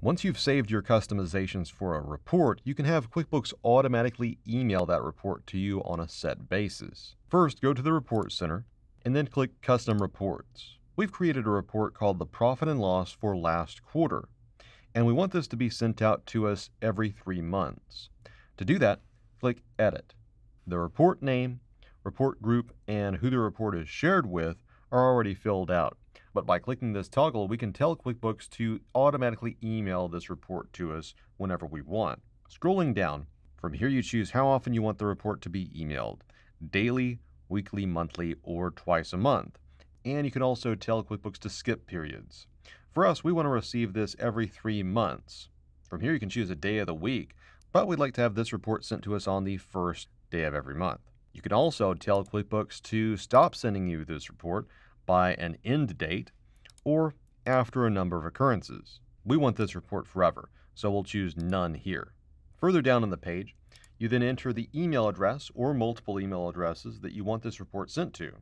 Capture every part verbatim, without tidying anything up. Once you've saved your customizations for a report, you can have QuickBooks automatically email that report to you on a set basis. First, go to the Report Center and then click Custom Reports. We've created a report called the Profit and Loss for last quarter, and we want this to be sent out to us every three months. To do that, click Edit. The report name, report group, and who the report is shared with are already filled out. But by clicking this toggle, we can tell QuickBooks to automatically email this report to us whenever we want. Scrolling down, from here you choose how often you want the report to be emailed: daily, weekly, monthly, or twice a month. And you can also tell QuickBooks to skip periods. For us, we want to receive this every three months. From here you can choose a day of the week, but we'd like to have this report sent to us on the first day of every month. You can also tell QuickBooks to stop sending you this report by an end date or after a number of occurrences. We want this report forever, so we'll choose none here. Further down on the page, you then enter the email address or multiple email addresses that you want this report sent to.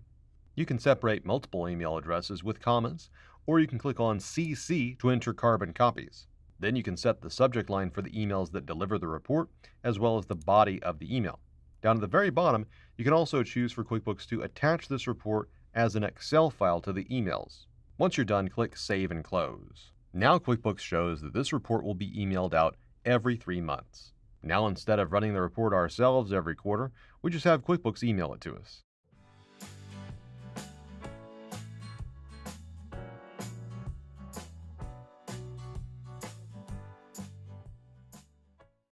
You can separate multiple email addresses with commas, or you can click on C C to enter carbon copies. Then you can set the subject line for the emails that deliver the report, as well as the body of the email. Down at the very bottom, you can also choose for QuickBooks to attach this report as an Excel file to the emails. Once you're done, click Save and Close. Now QuickBooks shows that this report will be emailed out every three months. Now, instead of running the report ourselves every quarter, we just have QuickBooks email it to us.